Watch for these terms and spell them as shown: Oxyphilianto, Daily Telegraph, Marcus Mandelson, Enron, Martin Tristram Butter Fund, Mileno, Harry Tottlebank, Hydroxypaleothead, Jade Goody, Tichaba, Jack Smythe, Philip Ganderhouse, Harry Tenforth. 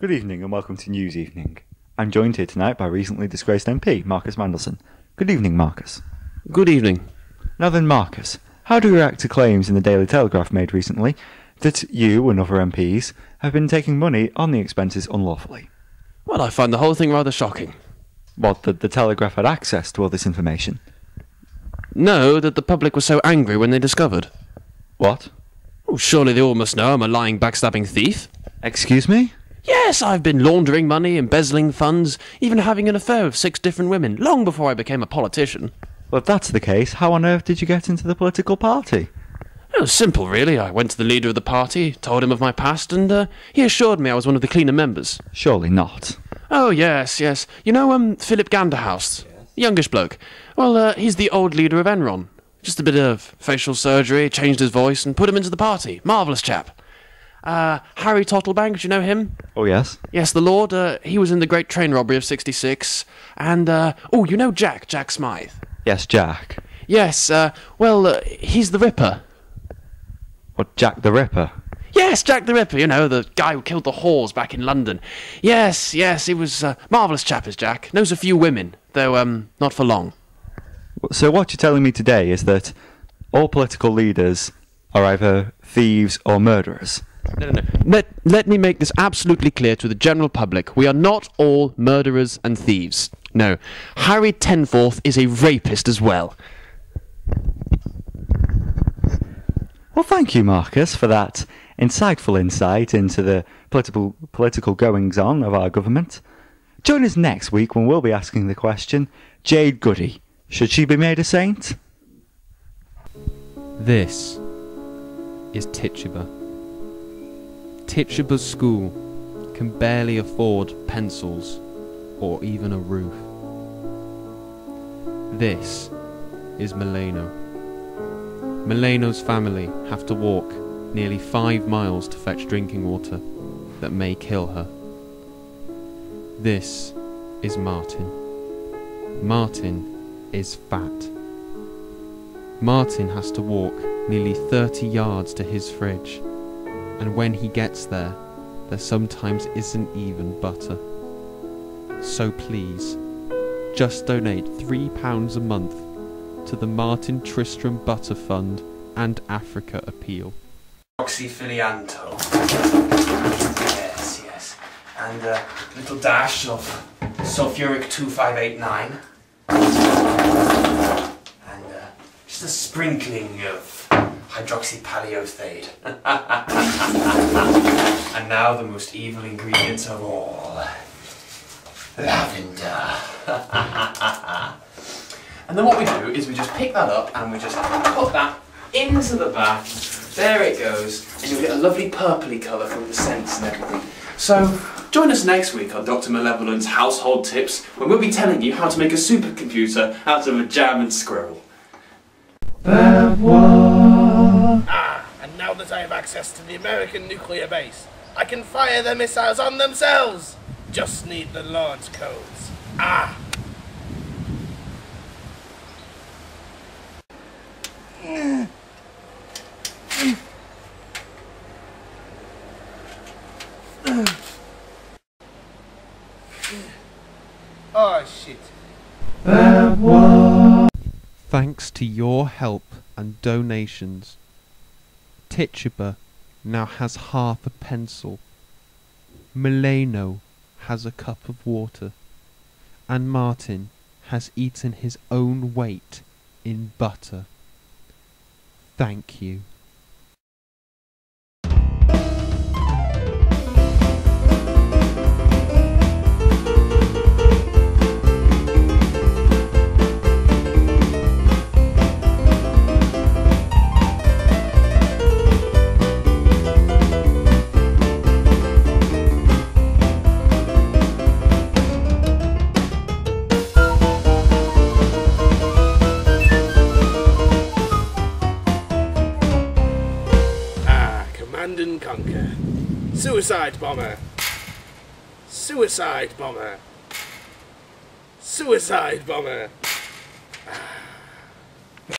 Good evening and welcome to News Evening. I'm joined here tonight by recently disgraced MP, Marcus Mandelson. Good evening, Marcus. Good evening. Now then, Marcus, how do you react to claims in the Daily Telegraph made recently that you and other MPs have been taking money on the expenses unlawfully? Well, I find the whole thing rather shocking. What, that the Telegraph had access to all this information? No, that the public was so angry when they discovered. What? Oh, surely they all must know I'm a lying, backstabbing thief. Excuse me? Yes, I've been laundering money, embezzling funds, even having an affair with 6 different women, long before I became a politician. Well, if that's the case, how on earth did you get into the political party? Oh, simple, really. I went to the leader of the party, told him of my past, and he assured me I was one of the cleaner members. Surely not. Oh, yes, yes. You know, Philip Ganderhouse? Yes. Youngish bloke. Well, he's the old leader of Enron. Just a bit of facial surgery, changed his voice, and put him into the party. Marvellous chap. Harry Tottlebank, do you know him? Oh, yes. Yes, the Lord. He was in the great train robbery of 66. And, oh, you know Jack Smythe? Yes, Jack. Yes, well, he's the Ripper. What, Jack the Ripper? Yes, Jack the Ripper, you know, the guy who killed the whores back in London. Yes, yes, he was a marvellous chap, is Jack. Knows a few women, though, not for long. So what you're telling me today is that all political leaders are either thieves or murderers. No. Let me make this absolutely clear to the general public. We are not all murderers and thieves. No. Harry Tenforth is a rapist as well. Well, thank you, Marcus, for that insightful insight into the political goings-on of our government. Join us next week when we'll be asking the question, Jade Goody, should she be made a saint? This is Tichaba. Tichaba's school can barely afford pencils or even a roof. This is Mileno. Mileno's family have to walk nearly 5 miles to fetch drinking water that may kill her. This is Martin. Martin is fat. Martin has to walk nearly 30 yards to his fridge. And when he gets there, there sometimes isn't even butter. So please, just donate £3 a month to the Martin Tristram Butter Fund and Africa Appeal. Oxyphilianto. Yes, yes. And a little dash of sulfuric 2589. And just a sprinkling of Hydroxypaleothead. And now the most evil ingredients of all. Lavender. And then what we do is we just pick that up and we just put that into the bath. There it goes. And you'll get a lovely purpley colour from the scents and everything. So join us next week on Dr. Malevolent's Household Tips, when we'll be telling you how to make a supercomputer out of a jam and squirrel. That was... and now that I have access to the American nuclear base, I can fire their missiles on themselves! Just need the launch codes. Oh shit. That was... Thanks to your help and donations, Tichaba now has half a pencil, Mileno has a cup of water, and Martin has eaten his own weight in butter. Thank you. Suicide bomber! Suicide bomber! Suicide bomber!